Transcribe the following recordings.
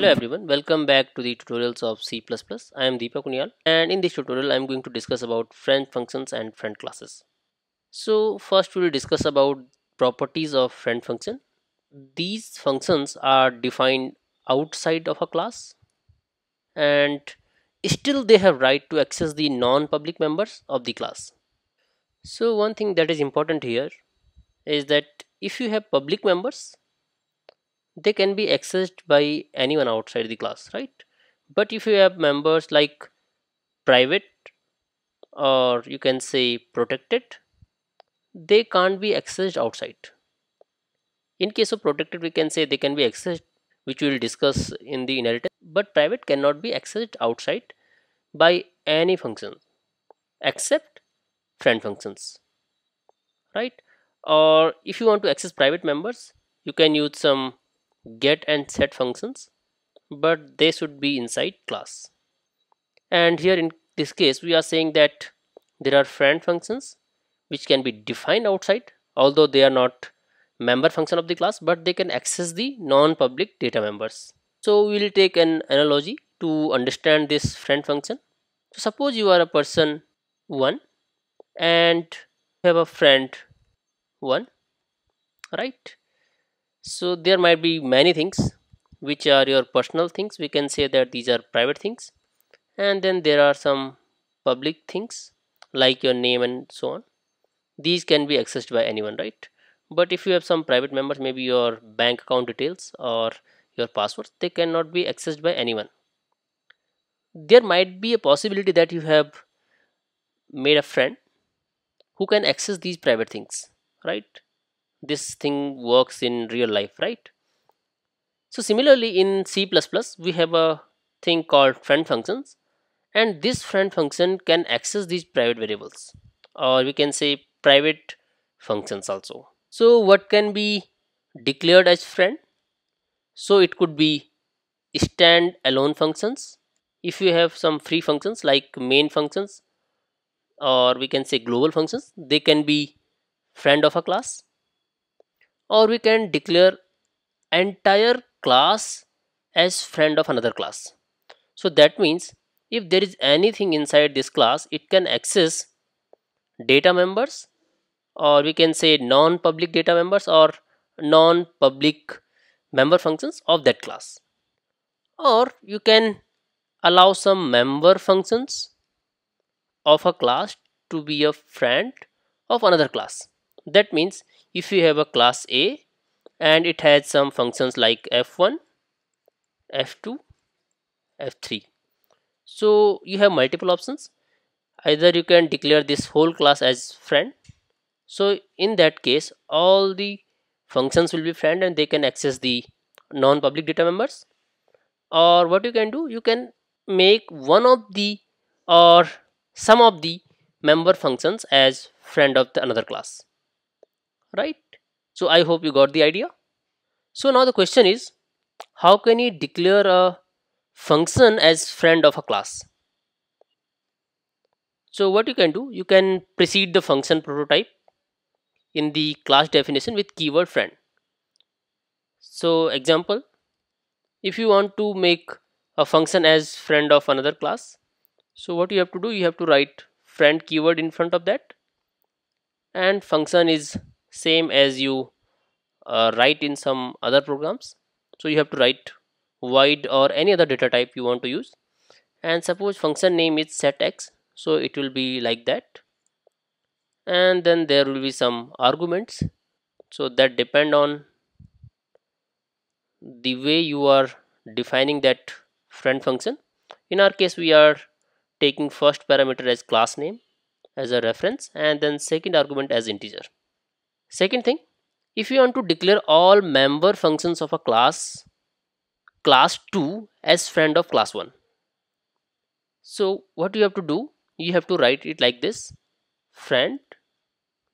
Hello everyone, welcome back to the tutorials of C++. I am Deepak Kuniyal, and in this tutorial I am going to discuss about friend functions and friend classes. So first we will discuss about properties of friend function. These functions are defined outside of a class and still they have right to access the non-public members of the class. So one thing that is important here is that if you have public members, they can be accessed by anyone outside the class, right? But if you have members like private, or you can say protected, they can't be accessed outside. In case of protected, we can say they can be accessed, which we will discuss in the inheritance, but private cannot be accessed outside by any function except friend functions, right? Or if you want to access private members, you can use some get and set functions, but they should be inside class. And here in this case we are saying that there are friend functions which can be defined outside, although they are not member function of the class, but they can access the non-public data members. So we will take an analogy to understand this friend function. So suppose you are a person 1 and you have a friend 1, right? So there might be many things which are your personal things. We can say that these are private things, and then there are some public things like your name and so on. These can be accessed by anyone, right? But if you have some private members, maybe your bank account details or your passwords, they cannot be accessed by anyone. There might be a possibility that you have made a friend who can access these private things, right? This thing works in real life, right? So similarly in C++ we have a thing called friend functions, and this friend function can access these private variables, or we can say private functions also. So what can be declared as friend? So it could be stand-alone functions. If you have some free functions like main functions, or we can say global functions, they can be friend of a class. Or we can declare entire class as friend of another class. So that means if there is anything inside this class, it can access data members, or we can say non-public data members or non-public member functions of that class. Or you can allow some member functions of a class to be a friend of another class. That means if you have a class A and it has some functions like f1, f2, f3. So you have multiple options. Either you can declare this whole class as friend. So in that case all the functions will be friend and they can access the non-public data members. Or what you can do, you can make one of the or some of the member functions as friend of another class. Right? So I hope you got the idea. So now the question is, how can you declare a function as friend of a class? So what you can do, you can precede the function prototype in the class definition with keyword friend. So example, if you want to make a function as friend of another class, so what you have to do, you have to write friend keyword in front of that, and function is same as you write in some other programs. So you have to write void or any other data type you want to use, and suppose function name is setX, so it will be like that, and then there will be some arguments, so that depend on the way you are defining that friend function. In our case we are taking first parameter as class name as a reference, and then second argument as integer. Second thing, if you want to declare all member functions of a class, class 2 as friend of class 1. So what you have to do, you have to write it like this, friend,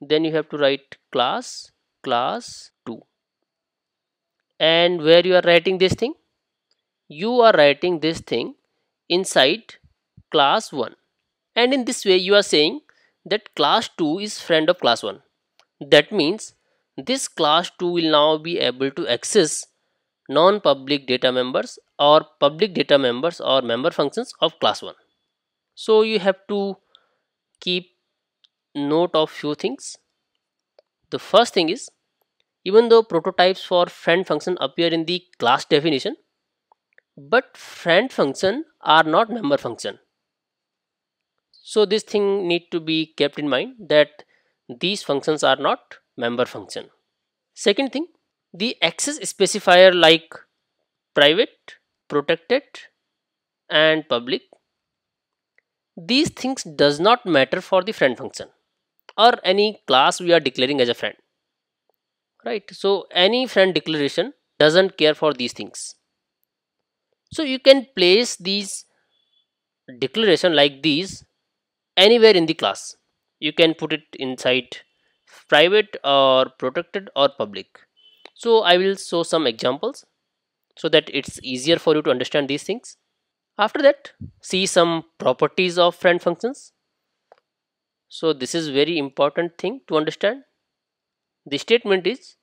then you have to write class, class 2. And where you are writing this thing? You are writing this thing inside class 1. And in this way you are saying that class 2 is friend of class 1. That means this class 2 will now be able to access non-public data members or public data members or member functions of class 1. So you have to keep note of few things. The first thing is, even though prototypes for friend function appear in the class definition, but friend function are not member function. So this thing need to be kept in mind that these functions are not member function. Second thing, the access specifier like private, protected and public, these things does not matter for the friend function or any class we are declaring as a friend, right? So any friend declaration doesn't care for these things. So you can place these declaration like these anywhere in the class. You can put it inside private or protected or public. So I will show some examples so that it's easier for you to understand these things. After that, see some properties of friend functions. So this is very important thing to understand. The statement is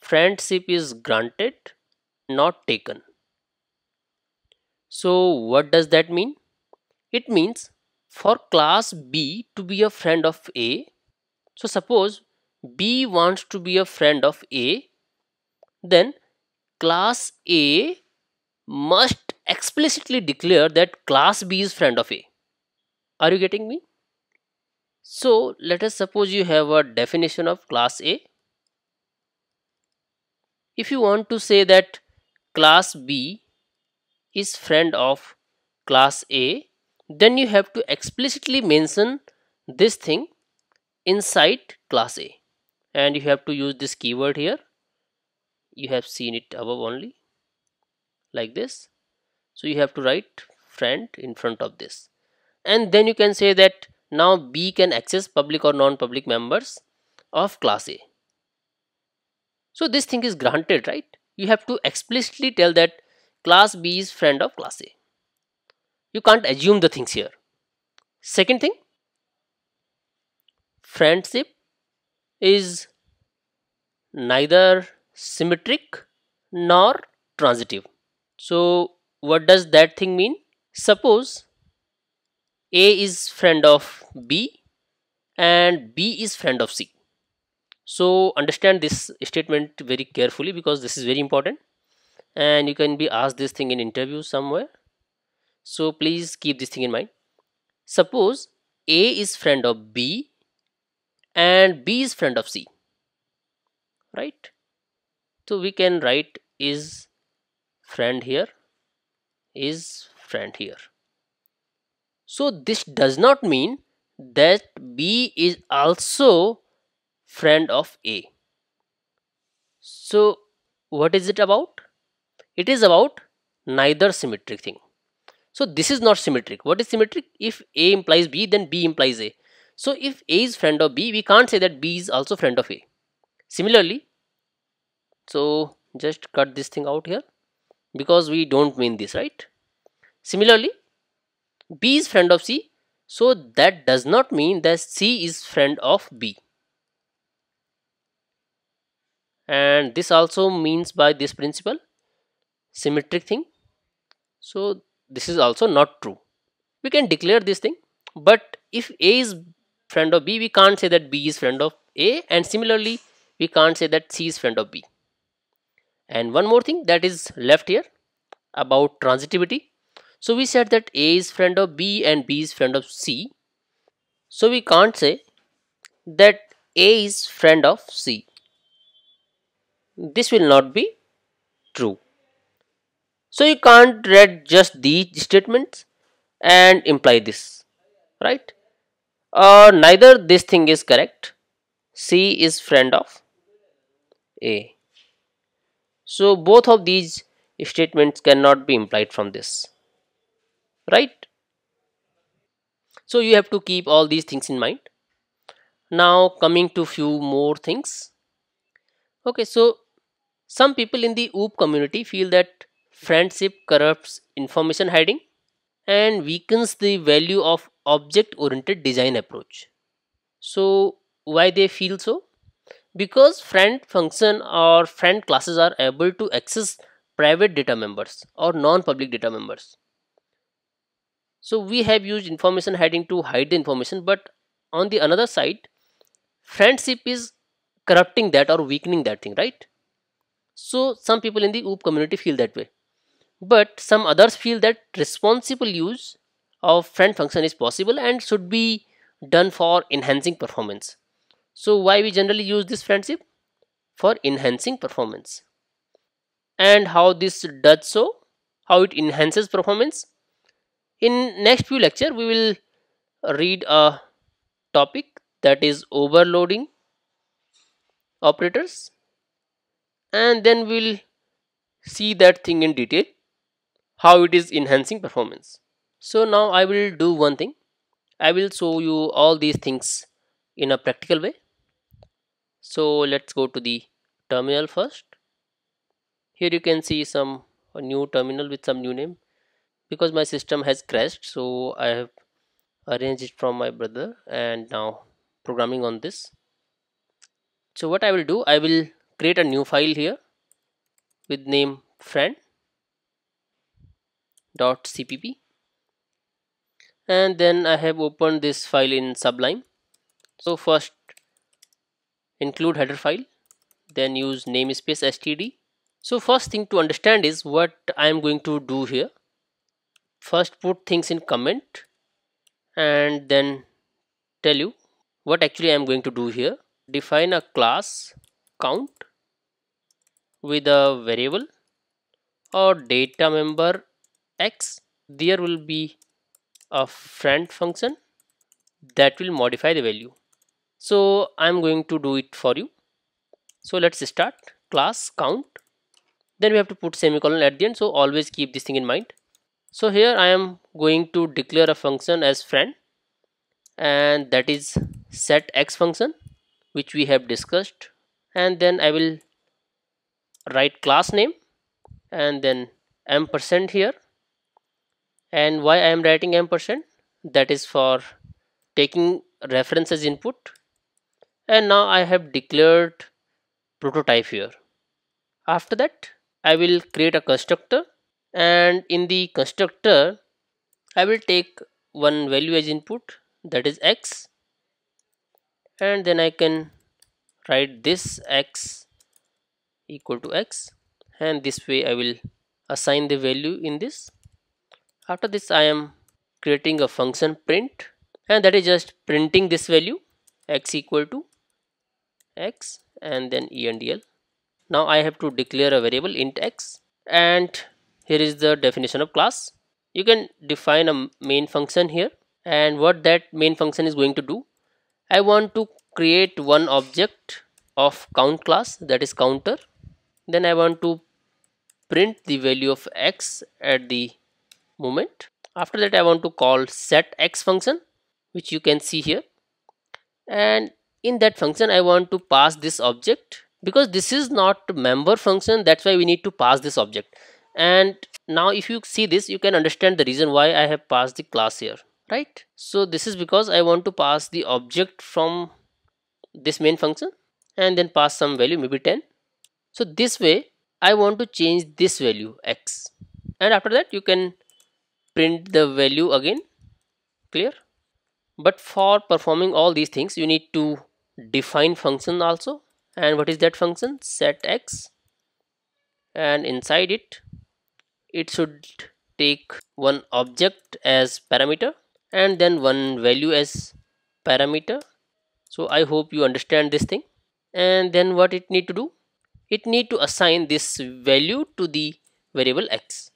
friendship is granted, not taken. So what does that mean? It means for class B to be a friend of A, so suppose B wants to be a friend of A, then class A must explicitly declare that class B is friend of A. Are you getting me? So let us suppose you have a definition of class A. If you want to say that class B is friend of class A, then you have to explicitly mention this thing inside class A, and you have to use this keyword here. You have seen it above only, like this. So you have to write friend in front of this, and then you can say that now B can access public or non-public members of class A. So this thing is granted, right? You have to explicitly tell that class B is friend of class A. You can't assume the things here. Second thing, friendship is neither symmetric nor transitive. So what does that thing mean? Suppose A is friend of B and B is friend of C. So understand this statement very carefully because this is very important and you can be asked this thing in interview somewhere. So please keep this thing in mind. Suppose A is friend of B and B is friend of C, right? So we can write is friend here. So this does not mean that B is also friend of A. So what is it about? It is about neither symmetric thing. So this is not symmetric. What is symmetric? If A implies B, then B implies A. So if A is friend of B, we can't say that B is also friend of A. Similarly, so just cut this thing out here because we don't mean this, right? Similarly, B is friend of C, so that does not mean that C is friend of B. And this also means by this principle, symmetric thing. So this is also not true. We can declare this thing, but if A is friend of B, we can't say that B is friend of A, and similarly we can't say that C is friend of B. And one more thing that is left here about transitivity. So we said that A is friend of B and B is friend of C. So we can't say that A is friend of C. This will not be true. So you can't read just these statements and imply this, right? Neither this thing is correct. C is friend of A. So both of these statements cannot be implied from this, right? So you have to keep all these things in mind. Now coming to few more things. Okay, so some people in the OOP community feel that friendship corrupts information hiding and weakens the value of object-oriented design approach. So why they feel so? Because friend function or friend classes are able to access private data members or non-public data members. So we have used information hiding to hide the information, but on the another side, friendship is corrupting that or weakening that thing, right? So some people in the OOP community feel that way, but some others feel that responsible use of friend function is possible and should be done for enhancing performance. So why we generally use this friendship? For enhancing performance. And how this does so? How it enhances performance? In next few lectures, we will read a topic that is overloading operators, and then we'll see that thing in detail, how it is enhancing performance. So now I will do one thing. I will show you all these things in a practical way. So let's go to the terminal first. Here you can see some new terminal with some new name. Because my system has crashed, so I have arranged it from my brother and now programming on this. So what I will do, I will create a new file here with name friend.cpp, and then I have opened this file in Sublime. So first include header file, then use namespace std. So first thing to understand is what I am going to do here. First put things in comment and then tell you what actually I am going to do here. Define a class count with a variable or data member x. There will be a friend function that will modify the value. So I am going to do it for you. So let's start class count. Then we have to put semicolon at the end. So always keep this thing in mind. So here I am going to declare a function as friend, and that is set x function, which we have discussed. And then I will write class name and then ampersand here. And why I am writing ampersand? That is for taking reference as input. And now I have declared prototype here. After that, I will create a constructor, and in the constructor I will take one value as input, that is x, and then I can write this x equal to x, and this way I will assign the value in this. After this I am creating a function print, and that is just printing this value x equal to x and then endl. Now I have to declare a variable int x, and here is the definition of class. You can define a main function here, and what that main function is going to do, I want to create one object of count class, that is counter. Then I want to print the value of x at the moment. After that I want to call set x function, which you can see here, and in that function I want to pass this object, because this is not member function, that's why we need to pass this object. And now if you see this, you can understand the reason why I have passed the class here, right? So this is because I want to pass the object from this main function and then pass some value, maybe 10. So this way I want to change this value x, and after that you can print the value again. Clear? But for performing all these things you need to define function also. And what is that function? Set x, and inside it should take one object as parameter and then one value as parameter. So I hope you understand this thing. And then what it need to do? It need to assign this value to the variable x,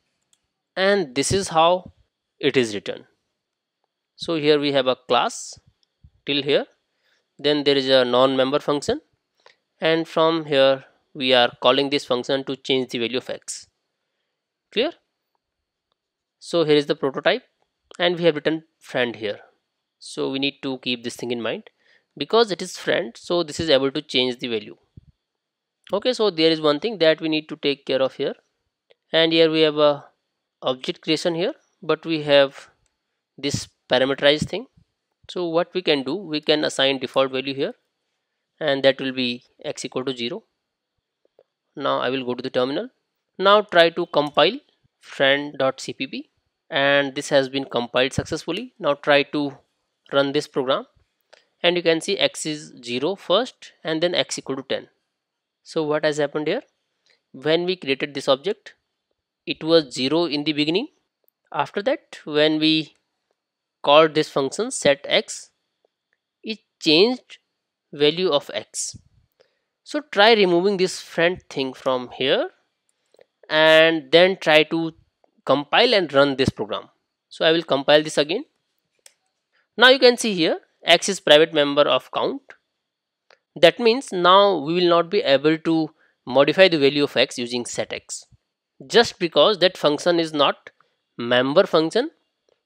and this is how it is written. So here we have a class till here, then there is a non-member function, and from here we are calling this function to change the value of x. Clear? So here is the prototype, and we have written friend here. So we need to keep this thing in mind, because it is friend, so this is able to change the value. Okay, so there is one thing that we need to take care of here, and here we have a object creation here, but we have this parameterized thing. So what we can do, we can assign default value here, and that will be x equal to 0. Now I will go to the terminal. Now try to compile friend.cpp, and this has been compiled successfully. Now try to run this program, and you can see x is 0 first and then x equal to 10. So what has happened here? When we created this object, it was 0 in the beginning. After that, when we called this function set x, it changed value of x. So try removing this friend thing from here, and then try to compile and run this program. So I will compile this again. Now you can see here x is private member of count. That means now we will not be able to modify the value of x using setX, just because that function is not member function,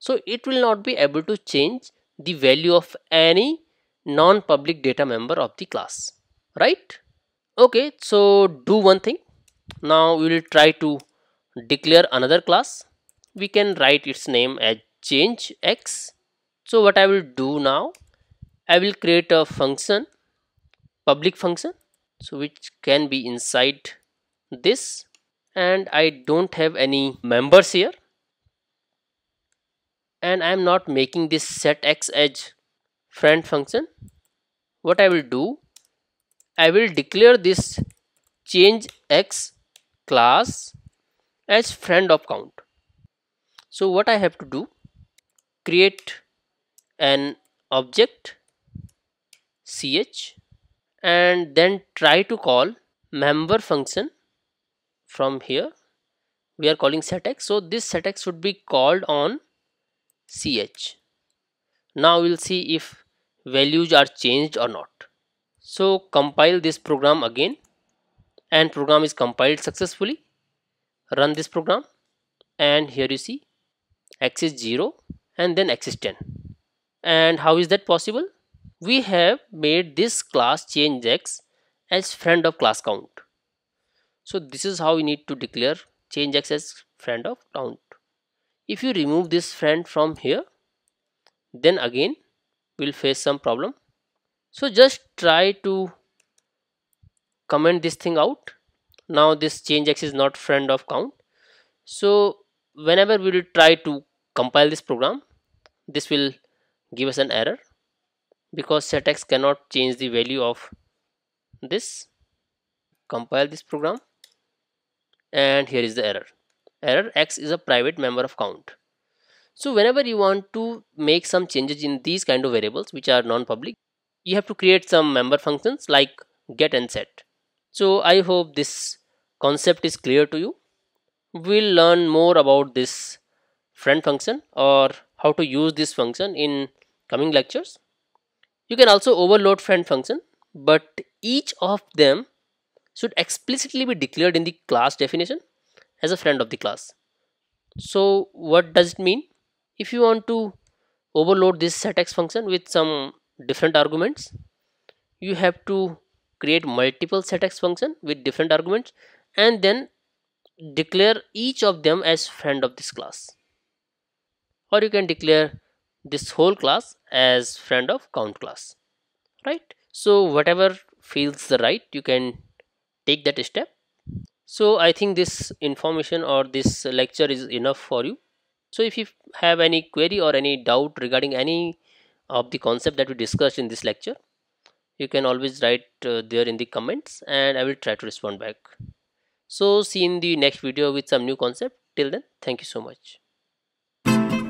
so it will not be able to change the value of any non-public data member of the class, right? Okay, so do one thing. Now we will try to declare another class. We can write its name as change x. So what I will do now, I will create a function, public function, so which can be inside this, and I don't have any members here, and I am not making this setX as friend function. What I will do, I will declare this change x class as friend of count. So what I have to do, create an object ch, and then try to call member function from here. We are calling setX, so this setX should be called on ch. Now we'll see if values are changed or not. So compile this program again, and program is compiled successfully. Run this program, and here you see x is 0 and then x is 10. And how is that possible? We have made this class changeX as friend of class count. So this is how we need to declare changeX as friend of count. If you remove this friend from here, then again we'll face some problem. So just try to comment this thing out. Now this changeX is not friend of count. So whenever we will try to compile this program, this will give us an error, because setX cannot change the value of this. Compile this program, and here is the error. Error: x is a private member of count. So whenever you want to make some changes in these kind of variables which are non-public, you have to create some member functions like get and set. So I hope this concept is clear to you. We'll learn more about this friend function, or how to use this function, in coming lectures. You can also overload friend function, but each of them should explicitly be declared in the class definition as a friend of the class. So what does it mean? If you want to overload this setX function with some different arguments, you have to create multiple setX function with different arguments, and then declare each of them as friend of this class. Or you can declare this whole class as friend of count class, right? So whatever feels right, you can take that step. So I think this information or this lecture is enough for you. So if you have any query or any doubt regarding any of the concept that we discussed in this lecture, you can always write there in the comments, and I will try to respond back. So see you in the next video with some new concept. Till then, thank you so much.